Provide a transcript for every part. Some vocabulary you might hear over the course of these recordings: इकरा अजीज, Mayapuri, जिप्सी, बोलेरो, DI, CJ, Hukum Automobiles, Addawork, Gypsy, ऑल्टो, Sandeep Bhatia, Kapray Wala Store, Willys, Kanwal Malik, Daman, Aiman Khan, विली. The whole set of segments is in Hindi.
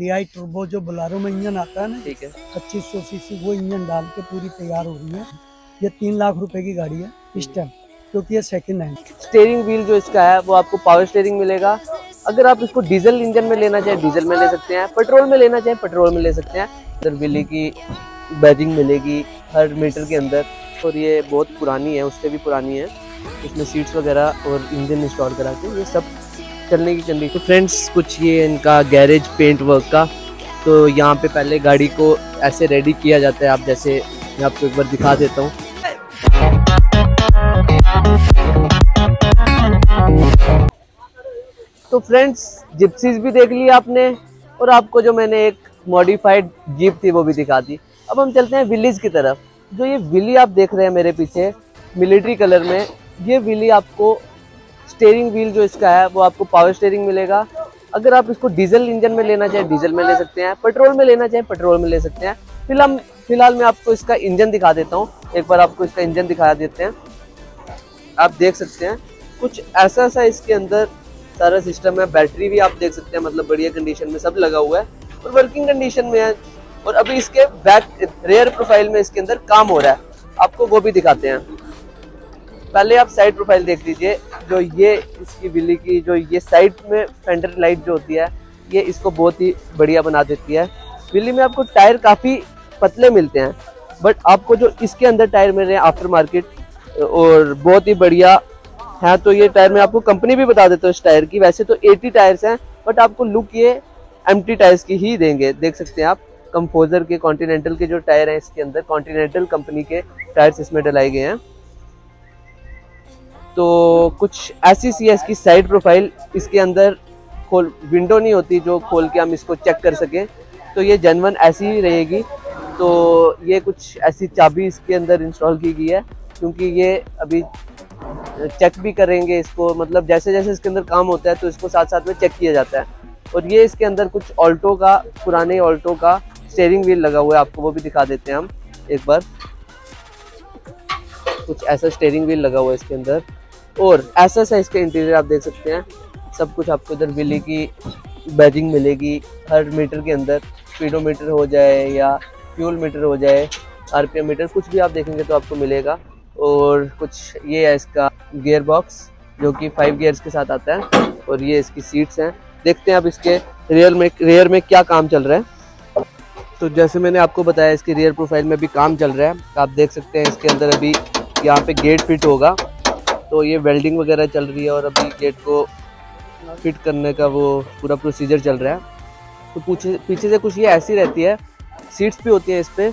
DI टर्बो जो बोलेरो में इंजन आता है ना, ठीक है, 2500 सीसी वो इंजन डाल के पूरी तैयार हो गई है। ये 3 लाख रुपए की गाड़ी है इस टाइम, क्योंकि ये सेकंड हैंड। स्टेयरिंग व्हील जो इसका है वो आपको पावर स्टेयरिंग मिलेगा। अगर आप इसको डीजल इंजन में लेना चाहे डीजल में ले सकते हैं, पेट्रोल में लेना चाहे पेट्रोल में ले सकते हैं। अंदर बिल्ली की बैजिंग मिलेगी हर मीटर के अंदर, और ये बहुत पुरानी है, उससे भी पुरानी है। इसमें सीट्स वगैरह और इंजन इंस्टॉल करा के ये सब चलने की चल रही। तो फ्रेंड्स कुछ ये इनका गैरेज पेंट वर्क का, तो यहाँ पे पहले गाड़ी को ऐसे रेडी किया जाता है। आप जैसे मैं आपको एक बार दिखा देता हूँ। तो फ्रेंड्स जिप्सीज भी देख ली आपने, और आपको जो मैंने एक मॉडिफाइड जीप थी वो भी दिखा दी। अब हम चलते हैं विलीज की तरफ। जो ये विली आप देख रहे हैं मेरे पीछे मिलिट्री कलर में, ये विली आपको स्टेयरिंग व्हील जो इसका है वो आपको पावर स्टेयरिंग मिलेगा। अगर आप इसको डीजल इंजन में लेना चाहे डीजल में ले सकते हैं, पेट्रोल में लेना चाहे पेट्रोल में ले सकते हैं। फिलहाल मैं आपको इसका इंजन दिखा देता हूँ। एक बार आपको इसका इंजन दिखा देते हैं। आप देख सकते हैं कुछ ऐसा सा इसके अंदर सारा सिस्टम है। बैटरी भी आप देख सकते हैं, मतलब बढ़िया कंडीशन में सब लगा हुआ है और वर्किंग कंडीशन में है। और अभी इसके बैक रेयर प्रोफाइल में इसके अंदर काम हो रहा है, आपको वो भी दिखाते हैं। पहले आप साइड प्रोफाइल देख लीजिए। जो ये इसकी बिल्ली की जो ये साइड में फेंडर लाइट जो होती है, ये इसको बहुत ही बढ़िया बना देती है। बिल्ली में आपको टायर काफ़ी पतले मिलते हैं, बट आपको जो इसके अंदर टायर मिल रहे हैं आफ्टर मार्केट और बहुत ही बढ़िया है। तो ये टायर में आपको कंपनी भी बता देता हूँ इस टायर की। वैसे तो 80 टायर्स हैं, बट आपको लुक ये एम्प्टी टायर्स की ही देंगे। देख सकते हैं आप कंपोजर के कॉन्टीनेंटल के जो टायर हैं इसके अंदर, कॉन्टीनेंटल कंपनी के टायर्स इसमें डलाए गए हैं। तो कुछ ऐसी सी है इसकी साइड प्रोफाइल। इसके अंदर खोल विंडो नहीं होती जो खोल के हम इसको चेक कर सकें, तो ये जेन्युइन ऐसी ही रहेगी। तो ये कुछ ऐसी चाबी इसके अंदर इंस्टॉल की गई है, क्योंकि ये अभी चेक भी करेंगे इसको, मतलब जैसे जैसे इसके अंदर काम होता है तो इसको साथ साथ में चेक किया जाता है। और ये इसके अंदर कुछ ऑल्टो का, पुराने ऑल्टो का स्टीयरिंग व्हील लगा हुआ है, आपको वो भी दिखा देते हैं हम एक बार। कुछ ऐसा स्टीयरिंग व्हील लगा हुआ है इसके अंदर, और ऐसा सा इसका इंटीरियर आप देख सकते हैं। सब कुछ आपको इधर बिल्ली की बैजिंग मिलेगी हर मीटर के अंदर, स्पीडोमीटर हो जाए या फ्यूल मीटर हो जाए, आरपीएम मीटर, कुछ भी आप देखेंगे तो आपको मिलेगा। और कुछ ये है इसका गियर बॉक्स जो कि 5 गियर्स के साथ आता है, और ये इसकी सीट्स हैं। देखते हैं अब इसके रेयर में क्या काम चल रहा है। तो जैसे मैंने आपको बताया इसकी रेयर प्रोफाइल में भी काम चल रहा है। आप देख सकते हैं इसके अंदर अभी यहाँ पे गेट फिट होगा, तो ये वेल्डिंग वगैरह चल रही है और अभी गेट को फिट करने का वो पूरा प्रोसीजर चल रहा है। तो पीछे से कुछ ये ऐसी रहती है, सीट्स भी होती हैं इस पर,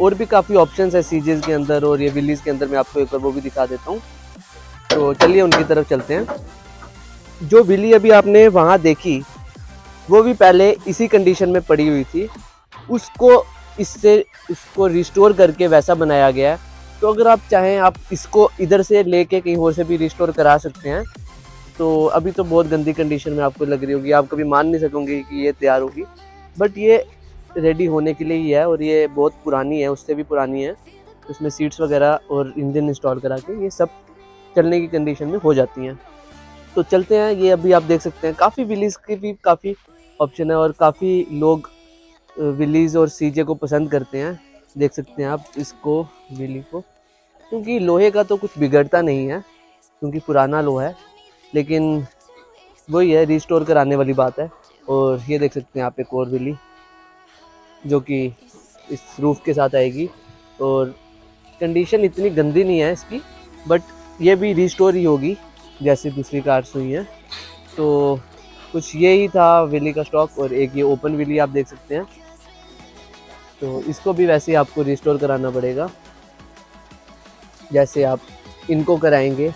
और भी काफ़ी ऑप्शंस है सीजेस के अंदर और ये विलीज के अंदर। मैं आपको एक बार वो भी दिखा देता हूँ। तो चलिए उनकी तरफ चलते हैं। जो विली अभी आपने वहाँ देखी वो भी पहले इसी कंडीशन में पड़ी हुई थी, उसको रिस्टोर करके वैसा बनाया गया है। तो अगर आप चाहें आप इसको इधर से लेके कहीं और से भी रिस्टोर करा सकते हैं। तो अभी तो बहुत गंदी कंडीशन में आपको लग रही होगी, आप कभी मान नहीं सकोगे कि ये तैयार होगी, बट ये रेडी होने के लिए ही है। और ये बहुत पुरानी है, उससे भी पुरानी है। उसमें सीट्स वगैरह और इंजन इंस्टॉल करा के ये सब चलने की कंडीशन में हो जाती हैं। तो चलते हैं। ये अभी आप देख सकते हैं काफ़ी विलीज के भी काफ़ी ऑप्शन है, और काफ़ी लोग विलीज और सीजे को पसंद करते हैं। देख सकते हैं आप इसको विली को, क्योंकि लोहे का तो कुछ बिगड़ता नहीं है, क्योंकि पुराना लोहा है, लेकिन वही है रिस्टोर कराने वाली बात है। और ये देख सकते हैं आप एक और विली जो कि इस रूफ के साथ आएगी, और कंडीशन इतनी गंदी नहीं है इसकी, बट ये भी रिस्टोर ही होगी जैसे दूसरी कार्स हुई हैं। तो कुछ ये ही था विली का स्टॉक, और एक ये ओपन विली आप देख सकते हैं। तो इसको भी वैसे ही आपको रिस्टोर कराना पड़ेगा जैसे आप इनको कराएंगे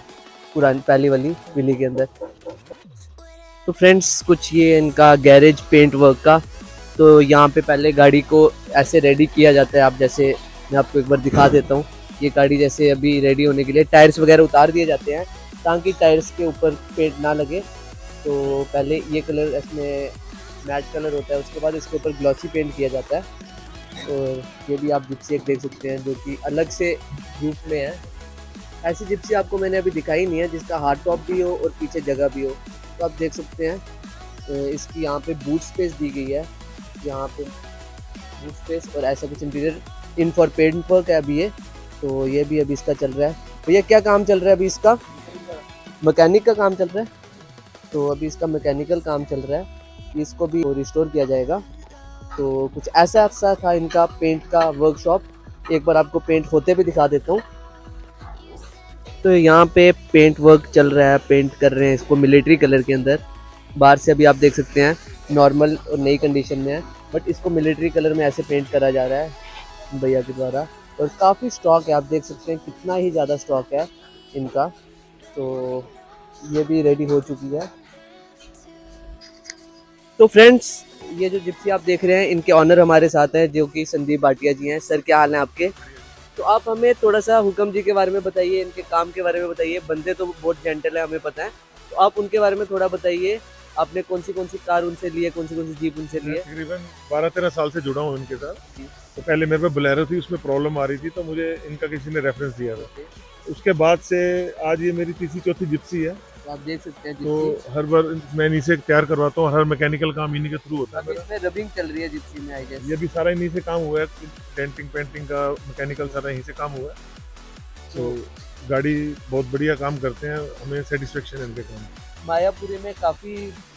पुरानी पहली वाली विली के अंदर। तो फ्रेंड्स कुछ ये इनका गैरेज पेंट वर्क का, तो यहाँ पे पहले गाड़ी को ऐसे रेडी किया जाता है। आप जैसे मैं आपको एक बार दिखा देता हूँ। ये गाड़ी जैसे अभी रेडी होने के लिए टायर्स वगैरह उतार दिए जाते हैं ताकि टायर्स के ऊपर पेंट ना लगे। तो पहले ये कलर इसमें मैट कलर होता है, उसके बाद इसके ऊपर ग्लॉसी पेंट किया जाता है। और ये भी आप जिप्सी एक देख सकते हैं जो कि अलग से रूप में है। ऐसी जिप्सी आपको मैंने अभी दिखाई नहीं है जिसका हार्ड टॉप भी हो और पीछे जगह भी हो। तो आप देख सकते हैं इसकी यहाँ पे बूट स्पेस दी गई है, यहाँ पे रूफ स्पेस और ऐसा कुछ interior in for paint work है अभी ये, तो ये भी अभी इसका चल रहा है। भैया क्या काम चल रहा है अभी इसका? मैकेनिक का काम चल रहा है, तो अभी इसका मैकेनिकल काम चल रहा है, इसको भी रिस्टोर किया जाएगा। तो कुछ ऐसा ऐसा था इनका पेंट का वर्कशॉप, एक बार आपको पेंट होते भी दिखा देता हूँ। तो यहाँ पे पेंट वर्क चल रहा है, पेंट कर रहे हैं इसको मिलिट्री कलर के अंदर। बाहर से अभी आप देख सकते हैं नॉर्मल और नई कंडीशन में है, बट इसको मिलिट्री कलर में ऐसे पेंट करा जा रहा है भैया के द्वारा। और काफ़ी स्टॉक है, आप देख सकते हैं कितना ही ज़्यादा स्टॉक है इनका। तो ये भी रेडी हो चुकी है। तो फ्रेंड्स ये जो जिप्सी आप देख रहे हैं इनके ऑनर हमारे साथ हैं जो कि संदीप भाटिया जी हैं। सर क्या हाल है आपके? तो आप हमें थोड़ा सा हुकम जी के बारे में बताइए, इनके काम के बारे में बताइए। बंदे तो बहुत जेंटल है हमें पता है, तो आप उनके बारे में थोड़ा बताइए। आपने कौन सी कार उनसे ली है, कौन सी जीप उनसे ली है? तकरीबन 12-13 साल से जुड़ा हूँ इनके साथ। तो पहले मेरे पे बोलेरो थी, उसमें प्रॉब्लम आ रही थी, तो मुझे इनका किसी ने रेफरेंस दिया था। उसके बाद से आज ये मेरी तीसरी-चौथी जिप्सी है, आप देख सकते हैं। तो हर बार मैं इन्हीं से तैयार करवाता हूँ, हर मैकेनिकल काम इन्हीं के थ्रू होता है। इसमें रबिंग चल रही है जिप्सी में, आई गेस ये भी सारा इन्हीं से काम हुआ है। डेंटिंग पेंटिंग का मैकेनिकल सारा यहीं से काम हुआ है। तो गाड़ी बहुत बढ़िया काम करते हैं, हमें सेटिस्फेक्शन है इनके काम। मायापुरी में काफ़ी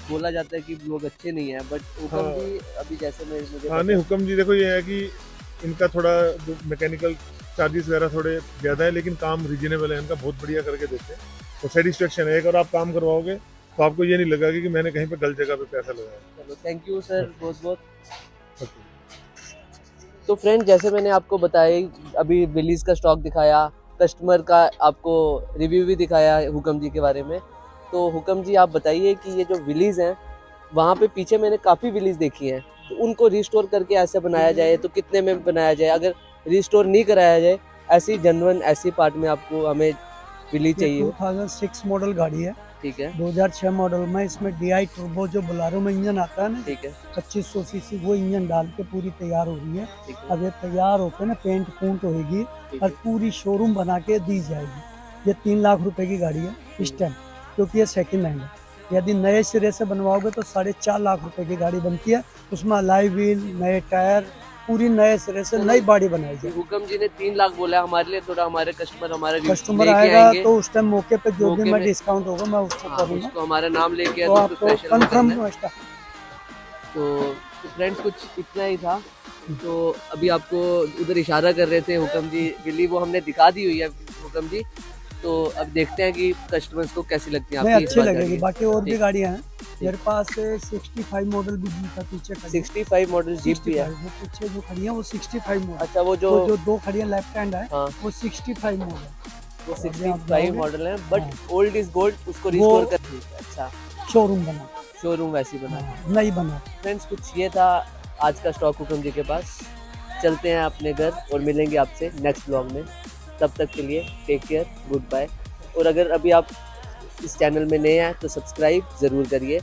बोला जाता है कि लोग अच्छे नहीं हैं, बट हुकम जी अभी जैसे मैं नहीं, हुकम जी देखो ये है कि इनका थोड़ा जो मैकेनिकल चार्जेस वगैरह थोड़े ज़्यादा है, लेकिन काम रिजनेबल है इनका, बहुत बढ़िया करके देते हैं। तो सेटिस्फेक्शन है, एक और आप काम करवाओगे तो आपको ये नहीं लगेगा कि मैंने कहीं पे गलत जगह पे पैसा लगाया। चलो थैंक यू सर, बहुत बहुत। तो फ्रेंड जैसे मैंने आपको बताया अभी विलीज का स्टॉक दिखाया, कस्टमर का आपको रिव्यू भी दिखाया हुकम जी के बारे में। तो हुकम जी आप बताइए कि ये जो विलीज हैं वहाँ पे पीछे मैंने काफ़ी विलीज देखी हैं, तो उनको रिस्टोर करके ऐसे बनाया जाए तो कितने में बनाया जाए? अगर रिस्टोर नहीं कराया जाए ऐसी जनवन ऐसी पार्ट में आपको हमें विली चाहिए। 2006 मॉडल गाड़ी है, ठीक है, 2006 मॉडल में। इसमें DI टर्बो जो बोलेरो में इंजन आता है ना, ठीक है, 2500 सीसी वो इंजन डाल के पूरी तैयार हो रही है। अब ये तैयार होकर ना पेंट पूंट होगी और पूरी शोरूम बना के दी जाएगी। ये 3 लाख रुपए की गाड़ी है इस टाइम, क्योंकि ये सेकेंड हैंड है। यदि नए सिरे से बनवाओगे तो 4.5 लाख रुपए की गाड़ी बनती है, उसमें अलाई व्हील, नए टायर, पूरी नए सिरे से नई बॉडी बनाई जाए। हुकम जी ने 3 लाख बोला हमारे लिए, थोड़ा हमारे कस्टमर आएगा तो उस टाइम मौके पे जो भी मैं डिस्काउंट होगा मैं उसको करूँगा, तो हमारा नाम लेके कंफर्म। तो फ्रेंड्स कुछ इतना ही था। तो अभी आपको उधर इशारा कर रहे थे हुकम जी, विली वो हमने दिखा दी हुई है हुकम जी। तो अब देखते हैं कि कस्टमर्स को कैसी लगती है। अच्छी लगेगी, बाकी और भी गाड़ियाँ हैं मेरे पास। 65 मॉडल भी था पीछे, 65 मॉडल जीप भी है वो पीछे जो खड़ी है वो 65 मॉडल। अच्छा वो जो दो खड़ी है लेफ्ट हैंड है, हाँ। वो 65 मॉडल, वो 65 मॉडल है, बट ओल्ड इज गोल्ड, उसको रिस्टोर कर दी। अच्छा शोरूम बना, शोरूम वैसी बना नहीं बना। फ्रेंड्स कुछ ये था आज का स्टॉक हुकम जी के पास। चलते हैं अपने घर और मिलेंगे आपसे नेक्स्ट ब्लॉग में। तब तक के लिए टेक केयर, गुड बाय। और अगर अभी आप इस चैनल में नए हैं तो सब्सक्राइब ज़रूर करिए।